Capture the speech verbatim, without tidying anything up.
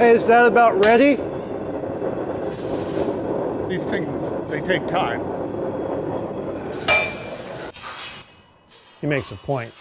Is that about ready? These things, they take time. He makes a point.